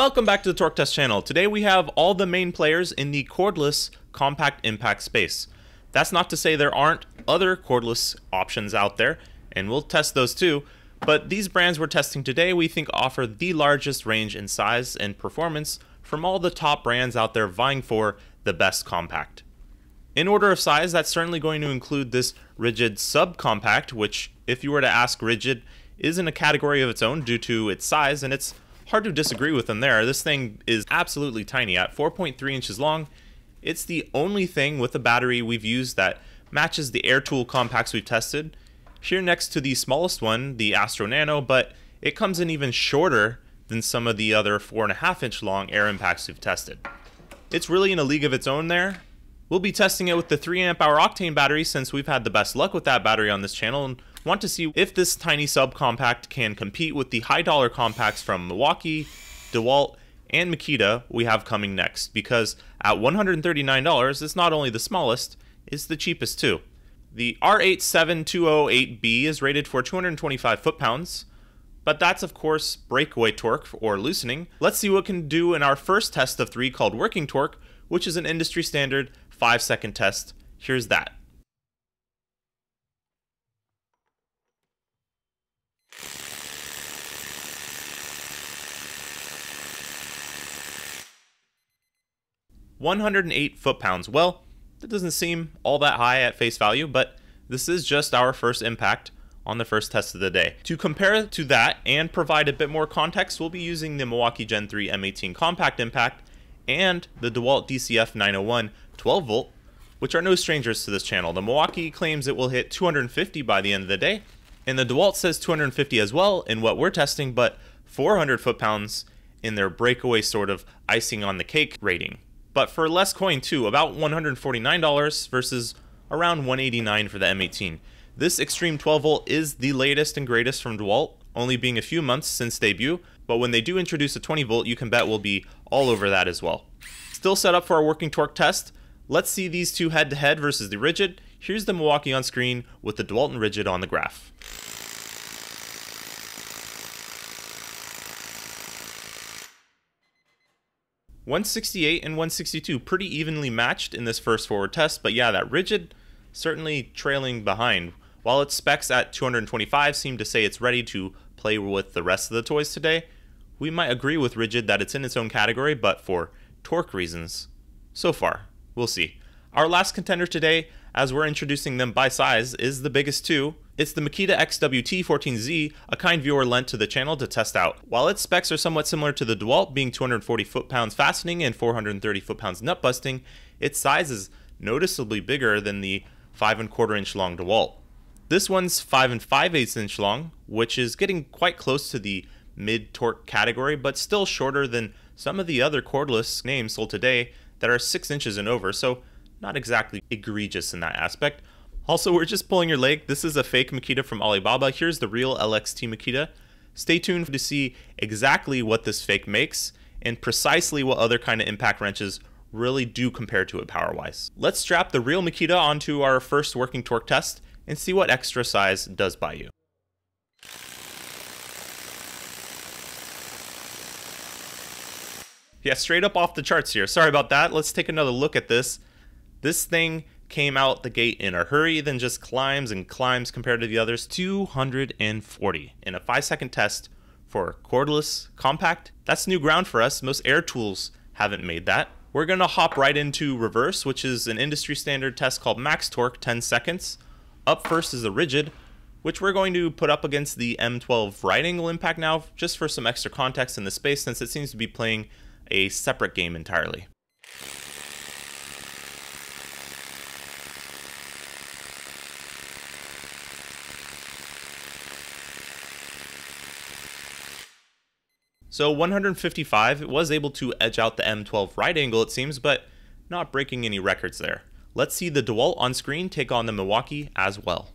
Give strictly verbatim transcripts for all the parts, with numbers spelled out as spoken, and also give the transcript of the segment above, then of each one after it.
Welcome back to the Torque Test Channel. Today we have all the main players in the cordless compact impact space. That's not to say there aren't other cordless options out there, and we'll test those too, but these brands we're testing today we think offer the largest range in size and performance from all the top brands out there vying for the best compact. In order of size, that's certainly going to include this Ridgid subcompact, which if you were to ask, Ridgid is in a category of its own due to its size, and it's hard to disagree with them there. This thing is absolutely tiny at four point three inches long. It's the only thing with a battery we've used that matches the air tool compacts we've tested. Here next to the smallest one, the Astro Nano, but it comes in even shorter than some of the other four and a half inch long air impacts we've tested. It's really in a league of its own there. We'll be testing it with the three amp hour Octane battery since we've had the best luck with that battery on this channel and want to see if this tiny subcompact can compete with the high dollar compacts from Milwaukee, DeWalt, and Makita we have coming next, because at one hundred thirty-nine dollars, it's not only the smallest, it's the cheapest too. The R eight seven two zero eight B is rated for two hundred twenty-five foot-pounds, but that's of course breakaway torque or loosening. Let's see what it can do in our first test of three called working torque, which is an industry standard five second test. Here's that. one hundred eight foot-pounds. Well, that doesn't seem all that high at face value, but this is just our first impact on the first test of the day. To compare to that and provide a bit more context, we'll be using the Milwaukee Gen three M eighteen compact impact and the DeWalt D C F nine oh one twelve volt, which are no strangers to this channel. The Milwaukee claims it will hit two hundred fifty by the end of the day, and the DeWalt says two hundred fifty as well in what we're testing, but four hundred foot-pounds in their breakaway sort of icing on the cake rating. But for less coin too, about one hundred forty-nine dollars versus around one hundred eighty-nine dollars for the M eighteen. This Xtreme twelve volt is the latest and greatest from DeWalt, only being a few months since debut, but when they do introduce a twenty volt, you can bet we'll be all over that as well. Still set up for our working torque test. Let's see these two head to head versus the Ridgid. Here's the Milwaukee on screen with the DeWalt and Ridgid on the graph. one sixty-eight and one sixty-two, pretty evenly matched in this first forward test, but yeah, that Ridgid certainly trailing behind. While its specs at two hundred twenty-five seem to say it's ready to play with the rest of the toys today, we might agree with Ridgid that it's in its own category, but for torque reasons. So far, we'll see. Our last contender today, as we're introducing them by size, is the biggest two. It's the Makita X W T fourteen Z, a kind viewer lent to the channel to test out. While its specs are somewhat similar to the DeWalt, being two hundred forty foot-pounds fastening and four hundred thirty foot-pounds nut busting, its size is noticeably bigger than the five and quarter inch long DeWalt. This one's five and five eighths inch long, which is getting quite close to the mid torque category, but still shorter than some of the other cordless names sold today that are six inches and over. So not exactly egregious in that aspect. Also, we're just pulling your leg. This is a fake Makita from Alibaba. Here's the real L X T Makita. Stay tuned to see exactly what this fake makes and precisely what other kind of impact wrenches really do compare to it power-wise. Let's strap the real Makita onto our first working torque test and see what extra size does by you. Yeah, straight up off the charts here. Sorry about that. Let's take another look at this. This thing came out the gate in a hurry, then just climbs and climbs compared to the others. two hundred forty in a five second test for cordless compact. That's new ground for us. Most air tools haven't made that. We're gonna hop right into reverse, which is an industry standard test called max torque, ten seconds. Up first is the Ridgid, which we're going to put up against the M twelve right angle impact now, just for some extra context in the space, since it seems to be playing a separate game entirely. So one hundred fifty-five, it was able to edge out the M twelve right angle it seems, but not breaking any records there. Let's see the DeWalt on screen take on the Milwaukee as well.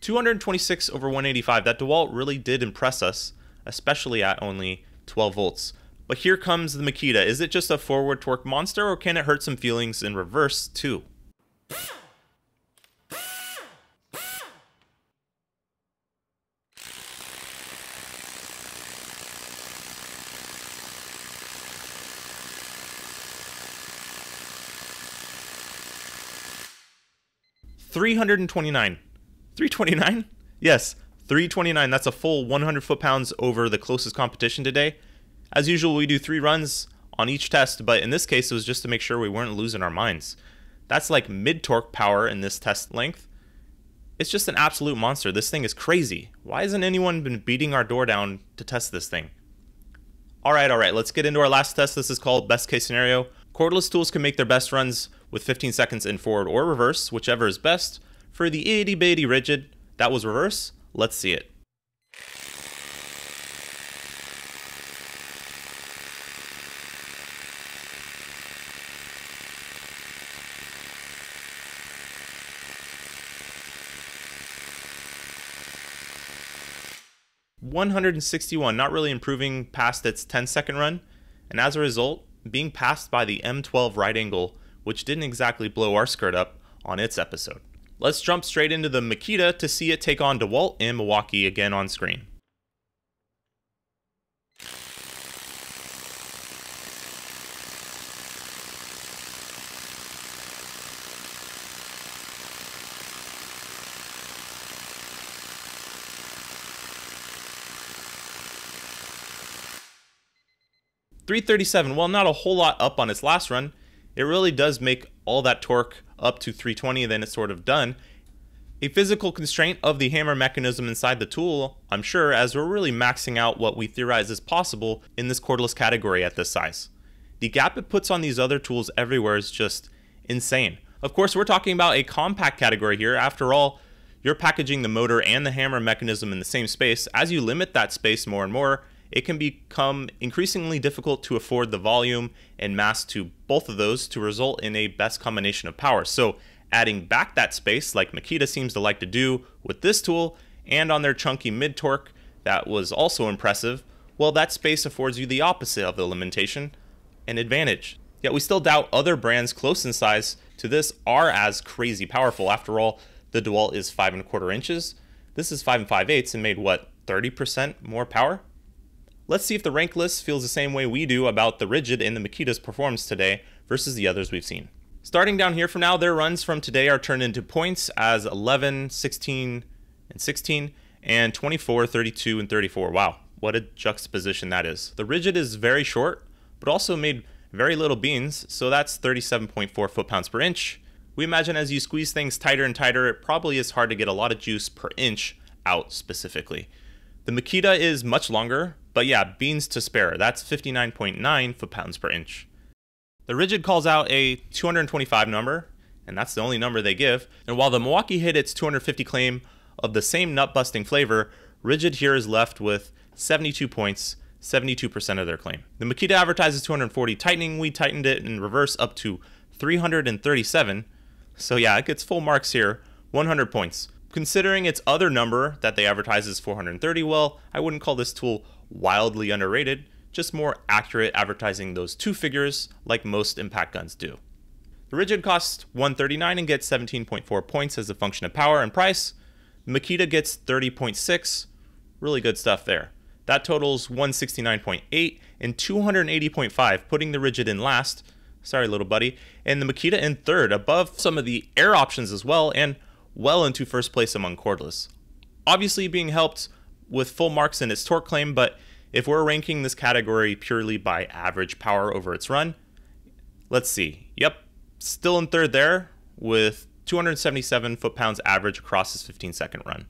two hundred twenty-six over one hundred eighty-five, that DeWalt really did impress us, especially at only twelve volts. But here comes the Makita. Is it just a forward torque monster, or can it hurt some feelings in reverse too? three hundred twenty-nine. three twenty-nine? Yes, three twenty-nine. That's a full one hundred foot pounds over the closest competition today. As usual, we do three runs on each test, but in this case, it was just to make sure we weren't losing our minds. That's like mid-torque power in this test length. It's just an absolute monster. This thing is crazy. Why hasn't anyone been beating our door down to test this thing? All right, all right, let's get into our last test. This is called best case scenario. Cordless tools can make their best runs with fifteen seconds in forward or reverse, whichever is best. For the itty bitty Ridgid, that was reverse. Let's see it. one hundred sixty-one, not really improving past its ten second run, and as a result, being passed by the M twelve right angle, which didn't exactly blow our skirt up on its episode. Let's jump straight into the Makita to see it take on DeWalt in Milwaukee again on screen. three thirty-seven, well, not a whole lot up on its last run. It really does make all that torque up to three twenty, then it's sort of done. A physical constraint of the hammer mechanism inside the tool, I'm sure, as we're really maxing out what we theorize is possible in this cordless category at this size. The gap it puts on these other tools everywhere is just insane. Of course, we're talking about a compact category here. After all, you're packaging the motor and the hammer mechanism in the same space. As you limit that space more and more, it can become increasingly difficult to afford the volume and mass to both of those to result in a best combination of power. So adding back that space, like Makita seems to like to do with this tool, and on their chunky mid-torque, that was also impressive, well, that space affords you the opposite of the limitation, an advantage. Yet we still doubt other brands close in size to this are as crazy powerful. After all, the DeWalt is five and a quarter inches. This is five and five eighths and made, what, thirty percent more power? Let's see if the rank list feels the same way we do about the Ridgid and the Makita's performance today versus the others we've seen. Starting down here for now, their runs from today are turned into points as eleven, sixteen, and sixteen, and twenty-four, thirty-two, and thirty-four. Wow, what a juxtaposition that is. The Ridgid is very short, but also made very little beans, so that's thirty-seven point four foot-pounds per inch. We imagine as you squeeze things tighter and tighter, it probably is hard to get a lot of juice per inch out specifically. The Makita is much longer, but yeah, beans to spare. That's fifty-nine point nine foot-pounds per inch. The Ridgid calls out a two hundred twenty-five number, and that's the only number they give. And while the Milwaukee hit its two hundred fifty claim of the same nut-busting flavor, Ridgid here is left with seventy-two points, seventy-two percent of their claim. The Makita advertises two hundred forty tightening. We tightened it in reverse up to three hundred thirty-seven. So yeah, it gets full marks here, one hundred points. Considering its other number that they advertise is four hundred thirty, well, I wouldn't call this tool wildly underrated, just more accurate advertising those two figures like most impact guns do. The Ridgid costs one hundred thirty-nine and gets seventeen point four points as a function of power and price. Makita gets thirty point six, really good stuff there. That totals one hundred sixty-nine point eight and two hundred eighty point five, putting the Ridgid in last, sorry little buddy, and the Makita in third, above some of the air options as well, and well into first place among cordless. Obviously being helped with full marks in its torque claim, but if we're ranking this category purely by average power over its run, let's see. Yep, still in third there with two hundred seventy-seven foot-pounds average across its fifteen second run.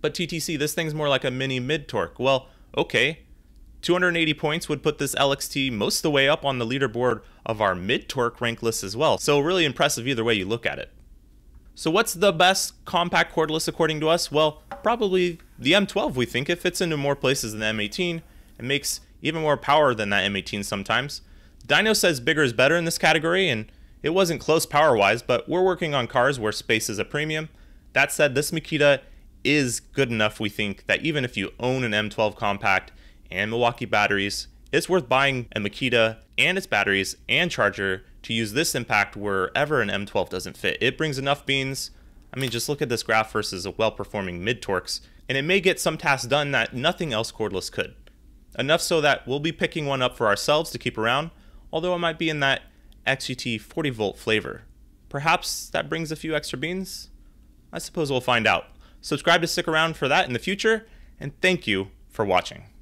But T T C, this thing's more like a mini mid-torque. Well, okay, two hundred eighty points would put this L X T most of the way up on the leaderboard of our mid-torque rank list as well. So really impressive either way you look at it. So what's the best compact cordless according to us? Well, probably the M twelve, we think. It fits into more places than the M eighteen and makes even more power than that M eighteen sometimes. Dyno says bigger is better in this category, and it wasn't close power-wise, but we're working on cars where space is a premium. That said, this Makita is good enough, we think, that even if you own an M twelve compact and Milwaukee batteries, it's worth buying a Makita and its batteries and charger to use this impact wherever an M twelve doesn't fit. It brings enough beans. I mean, just look at this graph versus a well-performing mid-Torx, and it may get some tasks done that nothing else cordless could. Enough so that we'll be picking one up for ourselves to keep around, although it might be in that X G T forty volt flavor. Perhaps that brings a few extra beans? I suppose we'll find out. Subscribe to stick around for that in the future, and thank you for watching.